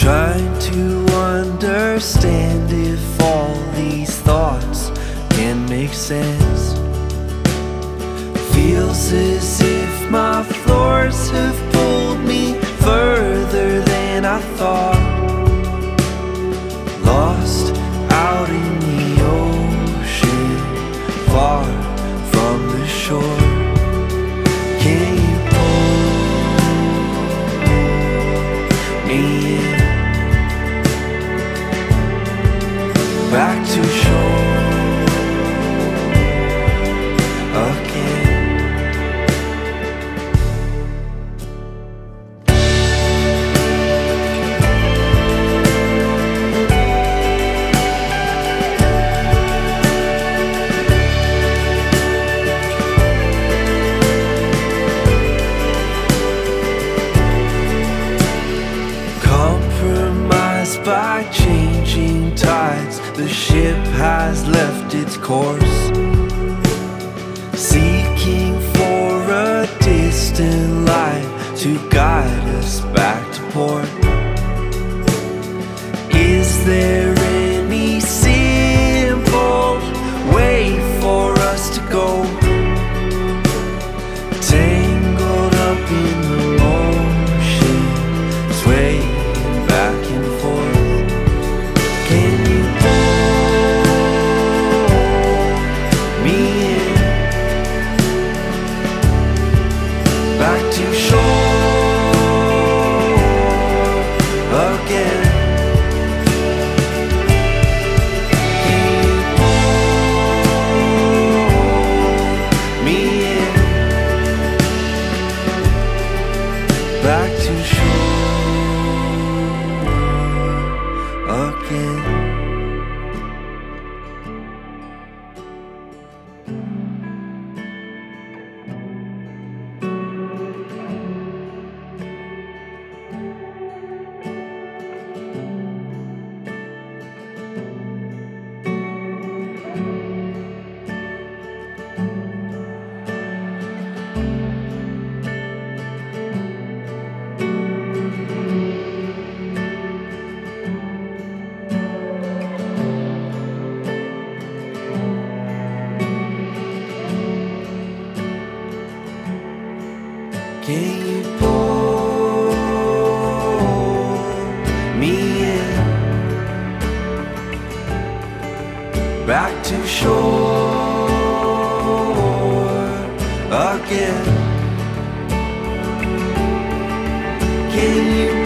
Trying to understand if all these thoughts can make sense. Feels as if my floors have pulled me further than I thought. Lost out in the ocean, far from the shore. Can you pull me in? Back to shore again. By changing tides, the ship has left its course, seeking for a distant light to guide us back to port. Is there any simple way for us to go? Tangled up in the ocean, swaying back and forth. Can you pull me in? Back to shore again. Can you pull me in? Back to shore. Can you pull me in? Back to shore again. Can you